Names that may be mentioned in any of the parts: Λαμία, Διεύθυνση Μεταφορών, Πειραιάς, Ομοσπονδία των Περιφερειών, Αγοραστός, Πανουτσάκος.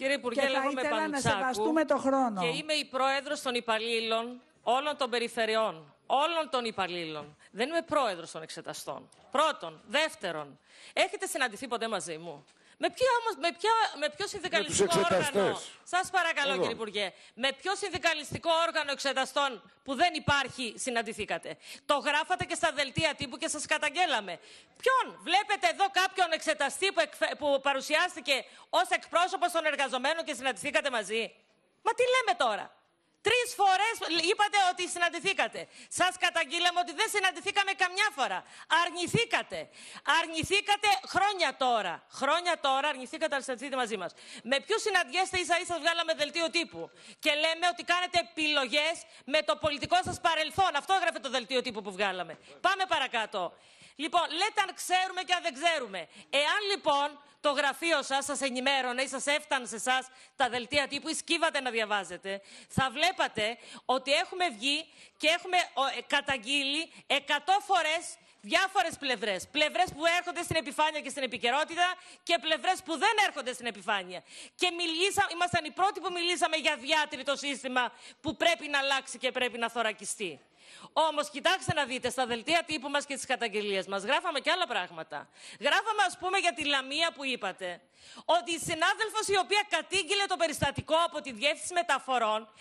Κύριε Υπουργέ, λέγομαι Πανουτσάκου και είμαι η πρόεδρος των υπαλλήλων όλων των περιφερειών. Όλων των υπαλλήλων. Δεν είμαι πρόεδρος των εξεταστών. Πρώτον. Δεύτερον, έχετε συναντηθεί ποτέ μαζί μου? Με ποιο συνδικαλιστικό όργανο? Σας παρακαλώ, κύριε Υπουργέ. Με ποιο συνδικαλιστικό όργανο εξεταστών που δεν υπάρχει συναντηθήκατε? Το γράφατε και στα δελτία τύπου και σας καταγγέλαμε. Ποιον? Βλέπετε εδώ κάποιον εξεταστή που παρουσιάστηκε ως εκπρόσωπος των εργαζομένων και συναντηθήκατε μαζί? Μα τι λέμε τώρα? 3 φορές είπατε ότι συναντηθήκατε. Σας καταγγείλαμε ότι δεν συναντηθήκαμε καμιά φορά. Αρνηθήκατε. Αρνηθήκατε χρόνια τώρα. Χρόνια τώρα αρνηθήκατε να συναντηθείτε μαζί μας. Με ποιους συναντιέστε? Ίσα-ίσα βγάλαμε δελτίο τύπου. Και λέμε ότι κάνετε επιλογές με το πολιτικό σας παρελθόν. Αυτό έγραφε το δελτίο τύπου που βγάλαμε. Πάμε παρακάτω. Λοιπόν, λέτε αν ξέρουμε και αν δεν ξέρουμε. Εάν λοιπόν το γραφείο σας ενημέρωνε ή σας έφτανε σε εσάς τα δελτία τύπου ή σκύβατε να διαβάζετε, θα βλέπατε ότι έχουμε βγει και έχουμε καταγγείλει 100 φορές διάφορες πλευρές. Πλευρές που έρχονται στην επιφάνεια και στην επικαιρότητα και πλευρές που δεν έρχονται στην επιφάνεια. Και ήμασταν οι πρώτοι που μιλήσαμε για διάτριτο σύστημα που πρέπει να αλλάξει και πρέπει να θωρακιστεί. Όμως, κοιτάξτε να δείτε, στα δελτία τύπου μας και τις καταγγελίες μας γράφαμε και άλλα πράγματα. Γράφαμε, ας πούμε, για τη Λαμία που είπατε, ότι η συνάδελφος η οποία κατήγγειλε το περιστατικό από τη Διεύθυνση Μεταφορών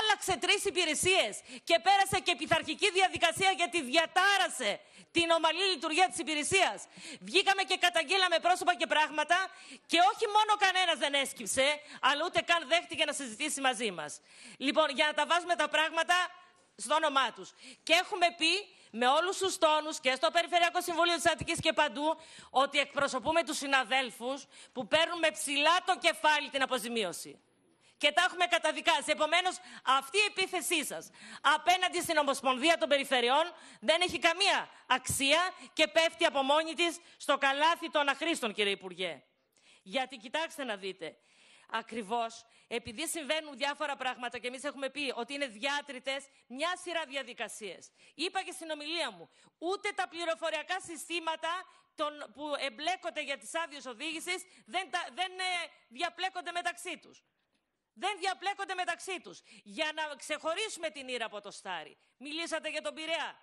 άλλαξε 3 υπηρεσίες και πέρασε και πειθαρχική διαδικασία γιατί διατάρασε την ομαλή λειτουργία της υπηρεσίας. Βγήκαμε και καταγγείλαμε πρόσωπα και πράγματα και όχι μόνο κανένας δεν έσκυψε, αλλά ούτε καν δέχτηκε να συζητήσει μαζί μας. Λοιπόν, για να τα βάζουμε τα πράγματα στο όνομά τους. Και έχουμε πει με όλους τους τόνους και στο Περιφερειακό Συμβούλιο της Αττικής και παντού ότι εκπροσωπούμε τους συναδέλφους που παίρνουν με ψηλά το κεφάλι την αποζημίωση. Και τα έχουμε καταδικάσει. Επομένως, αυτή η επίθεσή σας απέναντι στην Ομοσπονδία των Περιφερειών δεν έχει καμία αξία και πέφτει από μόνη της στο καλάθι των αχρήστων, κύριε Υπουργέ. Γιατί κοιτάξτε να δείτε. Ακριβώς, επειδή συμβαίνουν διάφορα πράγματα και εμείς έχουμε πει ότι είναι διάτριτες μια σειρά διαδικασίες. Είπα και στην ομιλία μου, ούτε τα πληροφοριακά συστήματα που εμπλέκονται για τις άδειες οδήγησης δεν διαπλέκονται μεταξύ τους. Δεν διαπλέκονται μεταξύ τους. Για να ξεχωρίσουμε την ήρα από το στάρι. Μιλήσατε για τον Πειραιά.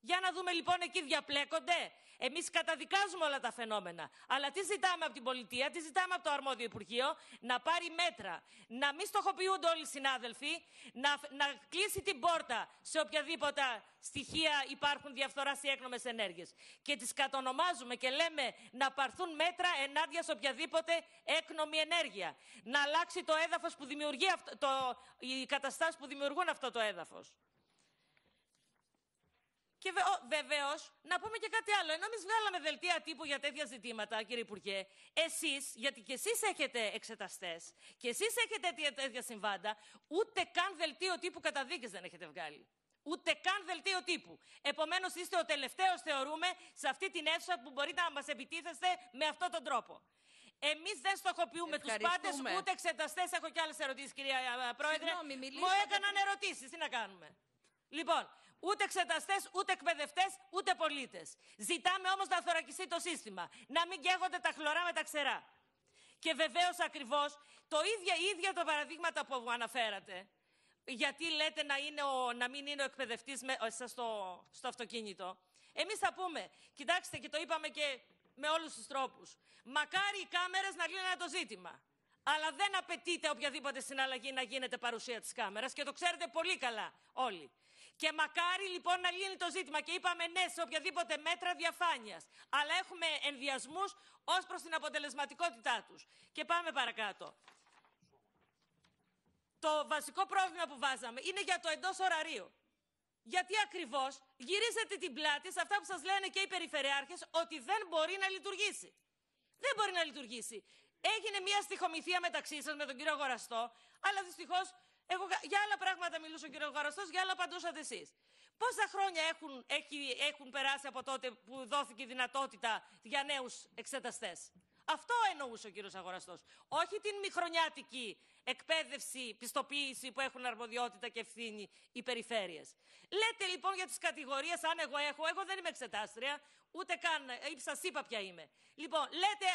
Για να δούμε λοιπόν, εκεί διαπλέκονται. Εμείς καταδικάζουμε όλα τα φαινόμενα. Αλλά τι ζητάμε από την πολιτεία, τι ζητάμε από το αρμόδιο Υπουργείο? Να πάρει μέτρα. Να μην στοχοποιούνται όλοι οι συνάδελφοι. Να κλείσει την πόρτα σε οποιαδήποτε στοιχεία υπάρχουν διαφθοράς ή έκνομες ενέργειες. Και τις κατονομάζουμε και λέμε να πάρθουν μέτρα ενάντια σε οποιαδήποτε έκνομη ενέργεια. Να αλλάξει το έδαφος που δημιουργεί οι καταστάσεις που δημιουργούν αυτό το έδαφος. Και βεβαίως, να πούμε και κάτι άλλο. Ενώ εμείς βγάλαμε δελτία τύπου για τέτοια ζητήματα, κύριε Υπουργέ, εσείς, γιατί και εσείς έχετε εξεταστές και εσείς έχετε τέτοια συμβάντα, ούτε καν δελτίο τύπου καταδίκες δεν έχετε βγάλει. Ούτε καν δελτίο τύπου. Επομένως, είστε ο τελευταίος, θεωρούμε, σε αυτή την αίθουσα που μπορείτε να μας επιτίθεστε με αυτόν τον τρόπο. Εμείς δεν στοχοποιούμε τους πάντες, ούτε εξεταστές. Έχω κι άλλες ερωτήσεις, κυρία Πρόεδρε. Μου έκαναν ερωτήσεις. Τι να κάνουμε. Λοιπόν. Ούτε εξεταστές, ούτε εκπαιδευτές, ούτε πολίτες. Ζητάμε όμως να θωρακιστεί το σύστημα. Να μην καίγονται τα χλωρά με τα ξερά. Και βεβαίως ακριβώς η ίδια τα παραδείγματα που αναφέρατε. Γιατί λέτε να μην είναι ο εκπαιδευτής μέσα στο αυτοκίνητο. Εμείς θα πούμε, κοιτάξτε και το είπαμε και με όλους τους τρόπους. Μακάρι οι κάμερες να λύνανε το ζήτημα. Αλλά δεν απαιτείται οποιαδήποτε συναλλαγή να γίνεται παρουσία της κάμερας και το ξέρετε πολύ καλά όλοι. Και μακάρι λοιπόν να λύνει το ζήτημα και είπαμε ναι σε οποιαδήποτε μέτρα διαφάνειας. Αλλά έχουμε ενδιασμούς ως προς την αποτελεσματικότητά τους. Και πάμε παρακάτω. Το βασικό πρόβλημα που βάζαμε είναι για το εντός ωραρίου. Γιατί ακριβώς γυρίζετε την πλάτη σε αυτά που σας λένε και οι περιφερειάρχες ότι δεν μπορεί να λειτουργήσει. Δεν μπορεί να λειτουργήσει. Έγινε μια στοιχομηθεία μεταξύ σας με τον κύριο Αγοραστό, αλλά δυστυχώς εγώ για άλλα πράγματα μιλούσε ο κύριος Αγοραστός, για άλλα απαντούσατε εσείς. Πόσα χρόνια έχουν περάσει από τότε που δόθηκε η δυνατότητα για νέους εξεταστές? Αυτό εννοούσε ο κύριος Αγοραστός. Όχι την μη χρονιάτικη εκπαίδευση, πιστοποίηση που έχουν αρμοδιότητα και ευθύνη οι περιφέρειες. Λέτε λοιπόν για τις κατηγορίες, αν εγώ δεν είμαι εξετάστρια, ούτε καν σας είπα ποια είμαι. Λοιπόν, λέτε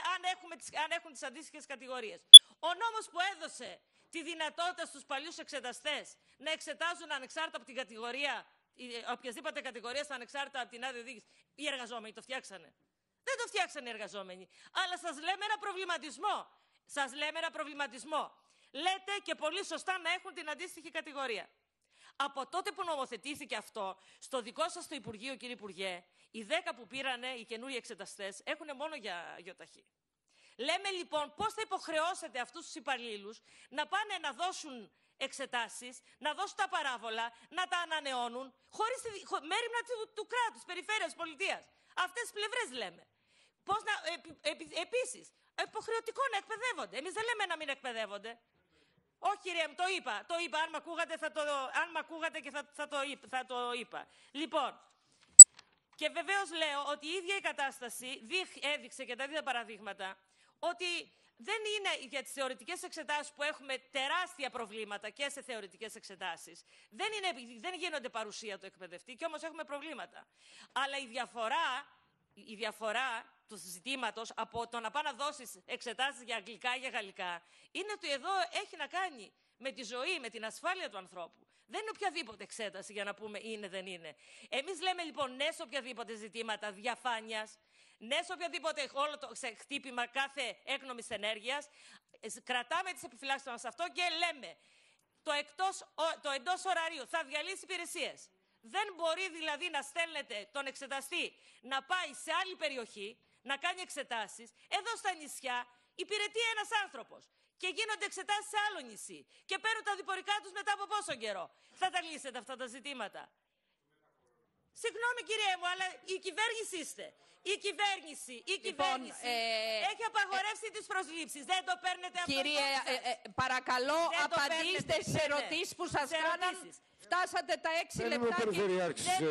αν έχουν τις αντίστοιχες κατηγορίες. Ο νόμος που έδωσε τη δυνατότητα στους παλιούς εξεταστές να εξετάζουν ανεξάρτητα από την κατηγορία, οποιασδήποτε κατηγορία, ανεξάρτητα από την άδεια οδήγηση, οι εργαζόμενοι το φτιάξανε. Δεν το φτιάξανε οι εργαζόμενοι. Αλλά σας λέμε ένα προβληματισμό. Σας λέμε ένα προβληματισμό. Λέτε και πολύ σωστά να έχουν την αντίστοιχη κατηγορία. Από τότε που νομοθετήθηκε αυτό, στο δικό σας το Υπουργείο, κύριε Υπουργέ, οι 10 που πήρανε οι καινούριοι εξεταστές έχουν μόνο για γιοταχή. Λέμε λοιπόν πώς θα υποχρεώσετε αυτούς τους υπαλλήλους να πάνε να δώσουν εξετάσεις, να δώσουν τα παράβολα, να τα ανανεώνουν, χωρίς μέριμνα του κράτους, περιφέρειας, πολιτείας. Αυτές τις πλευρές λέμε. Πώς να, επίσης, υποχρεωτικό να εκπαιδεύονται. Εμείς δεν λέμε να μην εκπαιδεύονται. Όχι, κύριε μου, το είπα. Το είπα. Αν μ' ακούγατε, θα το είπα. Λοιπόν, και βεβαίως λέω ότι η ίδια η κατάσταση έδειξε και τα δύο παραδείγματα ότι δεν είναι για τις θεωρητικές εξετάσεις που έχουμε τεράστια προβλήματα και σε θεωρητικές εξετάσεις. Δεν γίνονται παρουσία του εκπαιδευτή και όμως έχουμε προβλήματα. Αλλά η διαφορά του συζητήματος από το να πάει να δώσεις εξετάσεις για αγγλικά ή για γαλλικά είναι ότι εδώ έχει να κάνει με τη ζωή, με την ασφάλεια του ανθρώπου. Δεν είναι οποιαδήποτε εξέταση για να πούμε είναι, δεν είναι. Εμείς λέμε λοιπόν ναι σε οποιαδήποτε ζητήματα διαφάνειας, ναι σε οποιαδήποτε όλο το χτύπημα κάθε έκνομης ενέργειας, κρατάμε τις επιφυλάξεις μας αυτό και λέμε το εντός ωραρίου θα διαλύσει υπηρεσίες. Δεν μπορεί δηλαδή να στέλνετε τον εξεταστή να πάει σε άλλη περιοχή, να κάνει εξετάσεις. Εδώ στα νησιά υπηρετεί ένας άνθρωπος και γίνονται εξετάσεις σε άλλο νησί και παίρνουν τα διπορικά τους μετά από πόσο καιρό. Θα τα λύσετε αυτά τα ζητήματα. Συγγνώμη κυρία μου, αλλά η κυβέρνηση είστε. Η κυβέρνηση έχει απαγορεύσει τις προσλήψεις. Δεν το παίρνετε από τον κύριε, παρακαλώ απαντήστε σε ερωτήσεις που σας κάναν. Φτάσατε τα 6 λεπτά και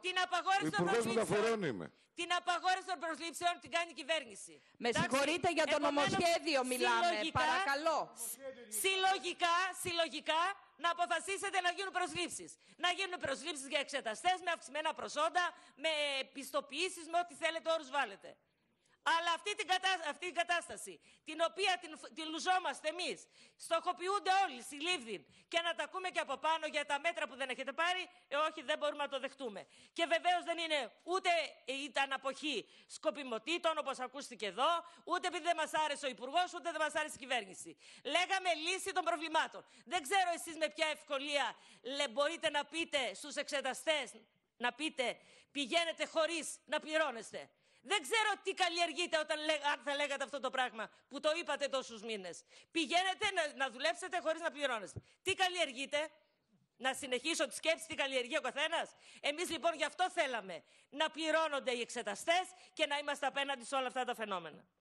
την απαγόρευση των προσλήψεων. Την απαγόρευση των προσλήψεων την κάνει η κυβέρνηση. Με συγχωρείτε για το νομοσχέδιο μιλάμε, παρακαλώ. Συλλογικά να αποφασίσετε να γίνουν προσλήψεις. Να γίνουν προσλήψεις για εξεταστές με αυξημένα προσόντα, με πιστοποιήσεις, με ό,τι θέλετε όρους βάλετε. Αλλά αυτή την κατάσταση, την οποία την λουζόμαστε εμείς, στοχοποιούνται όλοι συλλήβδιν και να τα ακούμε και από πάνω για τα μέτρα που δεν έχετε πάρει, όχι, δεν μπορούμε να το δεχτούμε. Και βεβαίως δεν είναι ούτε η αναποχή σκοπιμοτήτων, όπως ακούστηκε εδώ, ούτε επειδή δεν μας άρεσε ο Υπουργός, ούτε δεν μας άρεσε η κυβέρνηση. Λέγαμε λύση των προβλημάτων. Δεν ξέρω εσείς με ποια ευκολία μπορείτε να πείτε στους εξεταστές, να πείτε πηγαίνετε χωρίς να πληρώνεστε. Δεν ξέρω τι καλλιεργείτε αν θα λέγατε αυτό το πράγμα που το είπατε τόσους μήνες. Πηγαίνετε να δουλέψετε χωρίς να πληρώνεστε. Τι καλλιεργείτε, να συνεχίσω τη σκέψη, τι καλλιεργεί ο καθένας. Εμείς λοιπόν γι' αυτό θέλαμε να πληρώνονται οι εξεταστές και να είμαστε απέναντι σε όλα αυτά τα φαινόμενα.